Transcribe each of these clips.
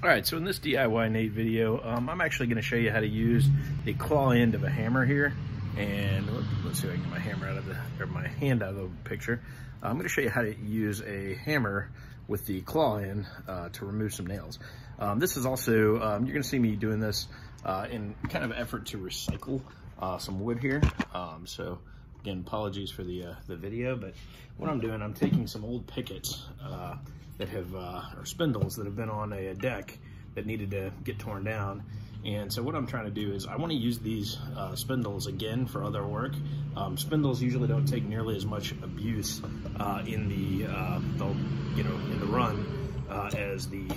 Alright, so in this DIY Nate video, I'm actually going to show you how to use the claw end of a hammer here. And let's see if I can get my hammer out of the, or my hand out of the picture. I'm going to show you how to use a hammer with the claw end to remove some nails. This is also, you're going to see me doing this in kind of effort to recycle some wood here. So again, apologies for the video, but what I'm doing, I'm taking some old pickets that have, or spindles that have been on a deck that needed to get torn down. And so what I'm trying to do is I want to use these spindles again for other work. Spindles usually don't take nearly as much abuse in the run as the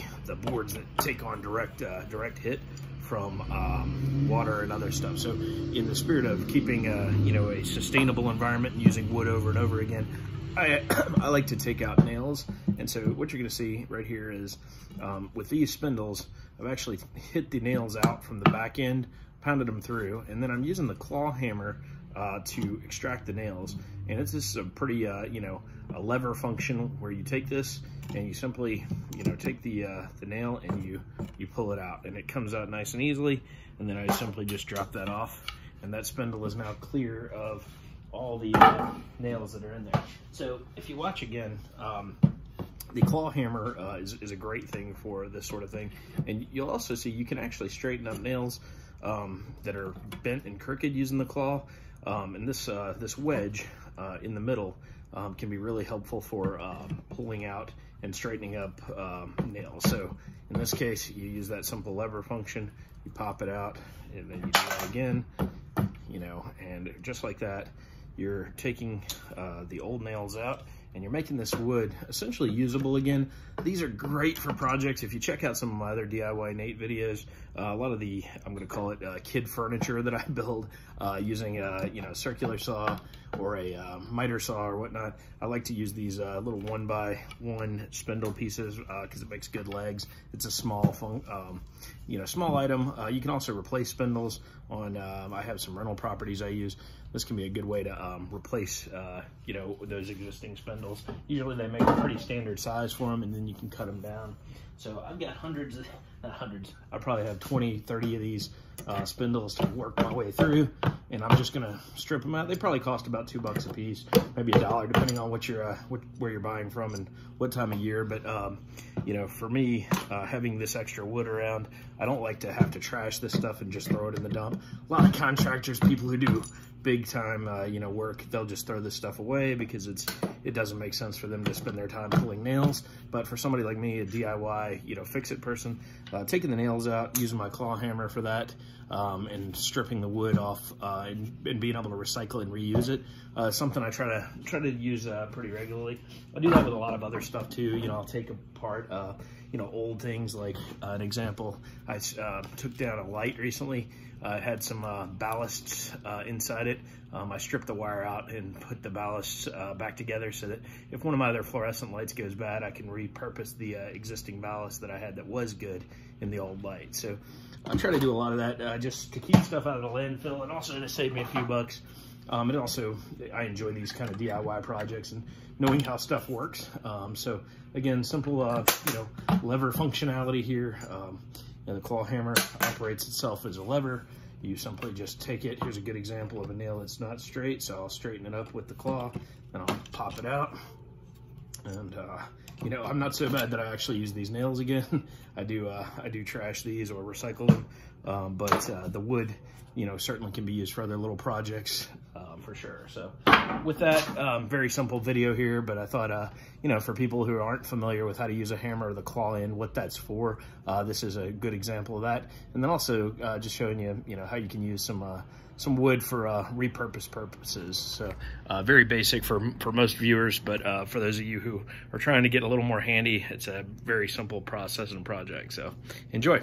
boards that take on direct hit from water and other stuff. So in the spirit of keeping a sustainable environment and using wood over and over again, I like to take out nails, and so what you're going to see right here is with these spindles, I've actually hit the nails out from the back end, pounded them through, and then I'm using the claw hammer to extract the nails. And it's just a pretty, a lever function where you take this and you simply, take the nail and you pull it out, and it comes out nice and easily. And then I simply just drop that off, and that spindle is now clear of all the nails that are in there. So if you watch again, the claw hammer is a great thing for this sort of thing. And you'll also see you can actually straighten up nails that are bent and crooked using the claw. And this wedge in the middle can be really helpful for pulling out and straightening up nails. So in this case, you use that simple lever function, you pop it out, and then you do that again, and just like that, you're taking the old nails out, and you're making this wood essentially usable again. These are great for projects. If you check out some of my other DIY Nate videos, a lot of the, I'm gonna call it kid furniture that I build using a circular saw or a miter saw or whatnot, I like to use these little 1x1 spindle pieces because it makes good legs. It's a small, small item. You can also replace spindles on, I have some rental properties I use. This can be a good way to replace, those existing spindles. Usually they make a pretty standard size for them, and then you can cut them down. So I've got I probably have 20, 30 of these spindles to work my way through, and I'm just gonna strip them out. They probably cost about $2 a piece, maybe $1, depending on what you're, where you're buying from and what time of year. But for me, having this extra wood around, I don't like to have to trash this stuff and just throw it in the dump. A lot of contractors, people who do big time, work, they'll just throw this stuff away because it doesn't make sense for them to spend their time pulling nails. But for somebody like me, a DIY, fix-it person, taking the nails out, using my claw hammer for that, and stripping the wood off and being able to recycle and reuse it, something I try to use pretty regularly. I do that with a lot of other stuff too. I'll take apart old things. Like an example, I took down a light recently. It had some ballasts inside it. I stripped the wire out and put the ballasts back together so that if one of my other fluorescent lights goes bad, I can repurpose the existing ballast that I had that was good in the old light. So I try to do a lot of that just to keep stuff out of the landfill and also to save me a few bucks. And also, I enjoy these kind of DIY projects and knowing how stuff works. So again, simple, lever functionality here. And the claw hammer operates itself as a lever. You simply just take it. Here's a good example of a nail that's not straight. So I'll straighten it up with the claw, and I'll pop it out. And I'm not so bad that I actually use these nails again. I do trash these or recycle them, but the wood, certainly can be used for other little projects for sure. So with that, very simple video here, but I thought, for people who aren't familiar with how to use a hammer or the claw end, what that's for, this is a good example of that. And then also just showing you, how you can use some wood for repurposed purposes. So very basic for most viewers, but for those of you who are trying to get a little more handy, it's a very simple process and project. So enjoy.